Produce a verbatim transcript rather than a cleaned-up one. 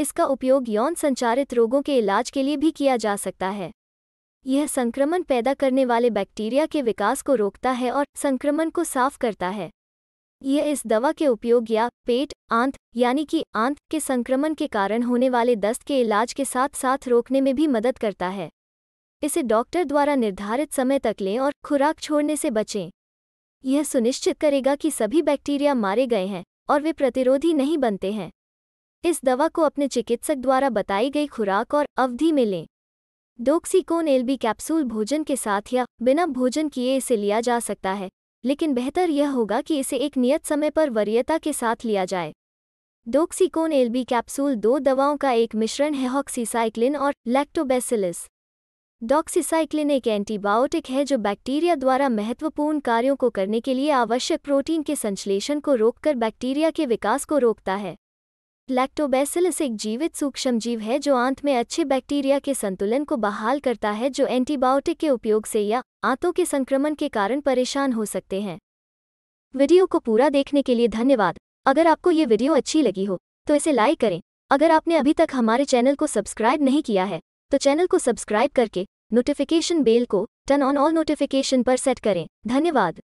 इसका उपयोग यौन संचारित रोगों के इलाज के लिए भी किया जा सकता है। यह संक्रमण पैदा करने वाले बैक्टीरिया के विकास को रोकता है और संक्रमण को साफ करता है। यह इस दवा के उपयोग या पेट, आंत यानी कि आंत के संक्रमण के कारण होने वाले दस्त के इलाज के साथ साथ रोकने में भी मदद करता है। इसे डॉक्टर द्वारा निर्धारित समय तक लें और खुराक छोड़ने से बचें। यह सुनिश्चित करेगा कि सभी बैक्टीरिया मारे गए हैं और वे प्रतिरोधी नहीं बनते हैं। इस दवा को अपने चिकित्सक द्वारा बताई गई खुराक और अवधि में लें। डॉक्सीकॉन एलबी कैप्सूल भोजन के साथ या बिना भोजन किए इसे लिया जा सकता है, लेकिन बेहतर यह होगा कि इसे एक नियत समय पर वरीयता के साथ लिया जाए। डॉक्सीकॉन एलबी कैप्सूल दो दवाओं का एक मिश्रण है, डॉक्सीसाइक्लिन और लैक्टोबैसिलस। डॉक्सीसाइक्लिन एक एंटीबायोटिक है जो बैक्टीरिया द्वारा महत्वपूर्ण कार्यों को करने के लिए आवश्यक प्रोटीन के संश्लेषण को रोककर बैक्टीरिया के विकास को रोकता है। लैक्टोबैसिलस एक जीवित सूक्ष्मजीव है जो आंत में अच्छे बैक्टीरिया के संतुलन को बहाल करता है, जो एंटीबायोटिक के उपयोग से या आंतों के संक्रमण के कारण परेशान हो सकते हैं। वीडियो को पूरा देखने के लिए धन्यवाद। अगर आपको ये वीडियो अच्छी लगी हो तो इसे लाइक करें। अगर आपने अभी तक हमारे चैनल को सब्सक्राइब नहीं किया है तो चैनल को सब्सक्राइब करके नोटिफिकेशन बेल को टर्न ऑन ऑल नोटिफिकेशन पर सेट करें। धन्यवाद।